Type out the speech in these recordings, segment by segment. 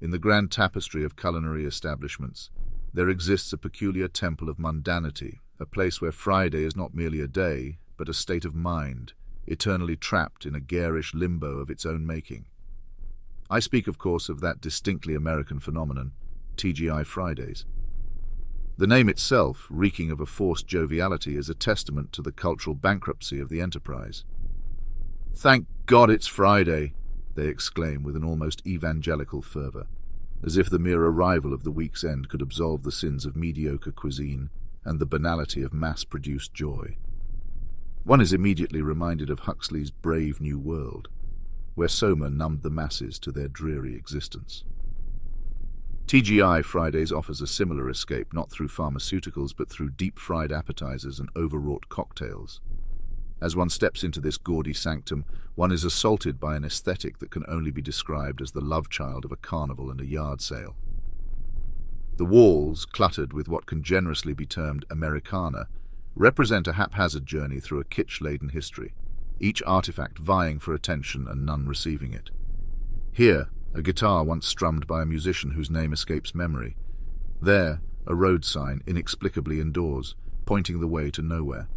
In the grand tapestry of culinary establishments, there exists a peculiar temple of mundanity, a place where Friday is not merely a day, but a state of mind, eternally trapped in a garish limbo of its own making. I speak, of course, of that distinctly American phenomenon, TGI Fridays. The name itself, reeking of a forced joviality, is a testament to the cultural bankruptcy of the enterprise. "Thank God it's Friday!" they exclaim with an almost evangelical fervour, as if the mere arrival of the week's end could absolve the sins of mediocre cuisine and the banality of mass-produced joy. One is immediately reminded of Huxley's Brave New World, where Soma numbed the masses to their dreary existence. TGI Fridays offers a similar escape, not through pharmaceuticals, but through deep-fried appetizers and overwrought cocktails. As one steps into this gaudy sanctum, one is assaulted by an aesthetic that can only be described as the love child of a carnival and a yard sale. The walls, cluttered with what can generously be termed Americana, represent a haphazard journey through a kitsch-laden history, each artifact vying for attention and none receiving it. Here, a guitar once strummed by a musician whose name escapes memory. There, a road sign inexplicably indoors, pointing the way to nowhere.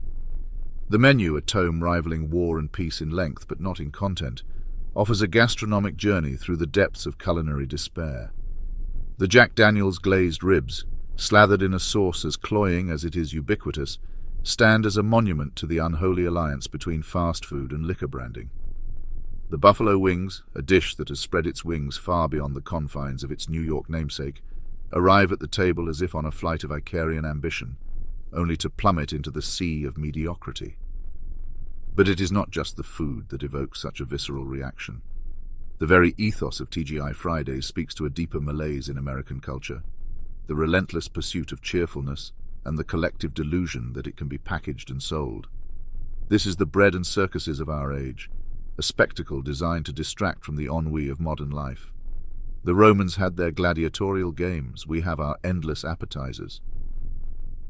The menu, a tome rivaling War and Peace in length but not in content, offers a gastronomic journey through the depths of culinary despair. The Jack Daniel's glazed ribs, slathered in a sauce as cloying as it is ubiquitous, stand as a monument to the unholy alliance between fast food and liquor branding. The buffalo wings, a dish that has spread its wings far beyond the confines of its New York namesake, arrive at the table as if on a flight of Icarian ambition, only to plummet into the sea of mediocrity. But it is not just the food that evokes such a visceral reaction. The very ethos of TGI Fridays speaks to a deeper malaise in American culture, the relentless pursuit of cheerfulness and the collective delusion that it can be packaged and sold. This is the bread and circuses of our age, a spectacle designed to distract from the ennui of modern life. The Romans had their gladiatorial games, we have our endless appetizers.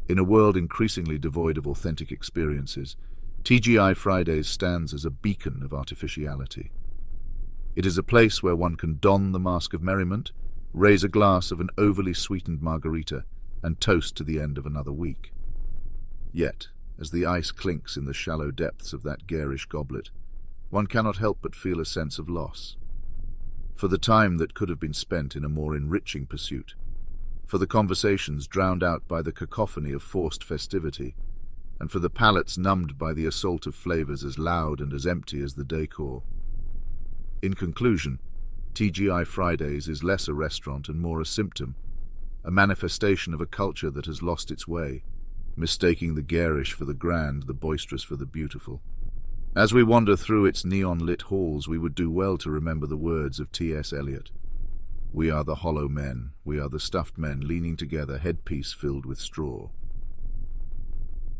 In a world increasingly devoid of authentic experiences, TGI Fridays stands as a beacon of artificiality. It is a place where one can don the mask of merriment, raise a glass of an overly sweetened margarita, and toast to the end of another week. Yet, as the ice clinks in the shallow depths of that garish goblet, one cannot help but feel a sense of loss. For the time that could have been spent in a more enriching pursuit, for the conversations drowned out by the cacophony of forced festivity, and for the palates numbed by the assault of flavors as loud and as empty as the decor. In conclusion, TGI Fridays is less a restaurant and more a symptom, a manifestation of a culture that has lost its way, mistaking the garish for the grand, the boisterous for the beautiful. As we wander through its neon-lit halls, we would do well to remember the words of T.S. Eliot. "We are the hollow men, we are the stuffed men, leaning together, headpiece filled with straw."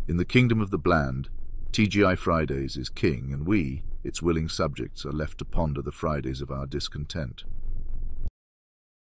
In the kingdom of the bland, TGI Fridays is king, and we, its willing subjects, are left to ponder the Fridays of our discontent.